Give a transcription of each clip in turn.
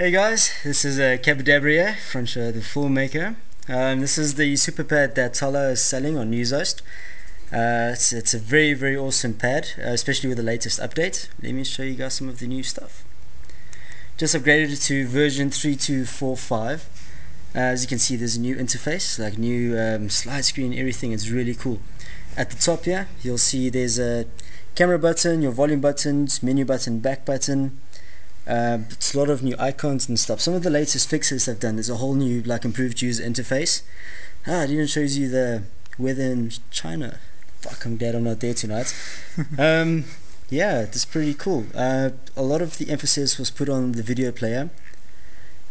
Hey guys, this is Cabadabria, French the filmmaker. This is the Superpad that Tala is selling on Newzost. It's a very, very awesome pad, especially with the latest update. Let me show you guys some of the new stuff. Just upgraded it to version 3.2.4.5. As you can see, there's a new interface, like new slide screen, everything. It's really cool. At the top here, you'll see there's a camera button, your volume buttons, menu button, back button. It's a lot of new icons and stuff. Some of the latest fixes they've done. There's a whole new, like, improved user interface. It even shows you the weather in China. Fuck, I'm glad I'm not there tonight. Yeah, it's pretty cool. A lot of the emphasis was put on the video player,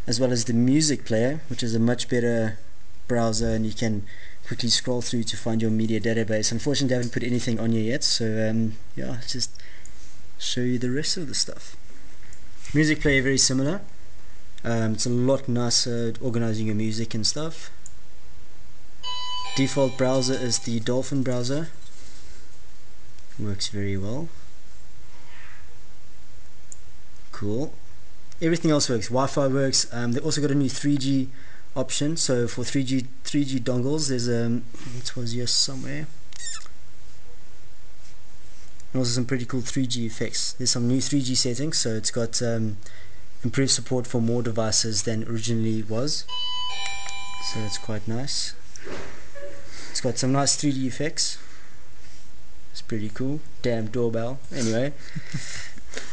as well as the music player, which is a much better browser, and you can quickly scroll through to find your media database. Unfortunately, I haven't put anything on here yet, so yeah, I'll just show you the rest of the stuff. Music player, very similar. It's a lot nicer organizing your music and stuff. Default browser is the Dolphin browser. Works very well. Cool. Everything else works. Wi-Fi works. They also got a new 3G option. So for 3G dongles, there's it was here somewhere. And also some pretty cool 3G effects. There's some new 3G settings. So it's got improved support for more devices than originally was. So that's quite nice. It's got some nice 3D effects. It's pretty cool. Damn doorbell. Anyway.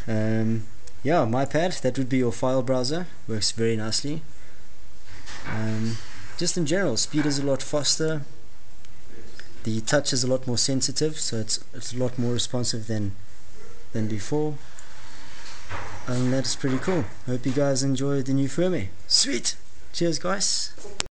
Yeah, MyPad, that would be your file browser. Works very nicely. Just in general, speed is a lot faster. The touch is a lot more sensitive, so it's a lot more responsive than before. And that's pretty cool. Hope you guys enjoy the new firmware. Sweet! Cheers, guys!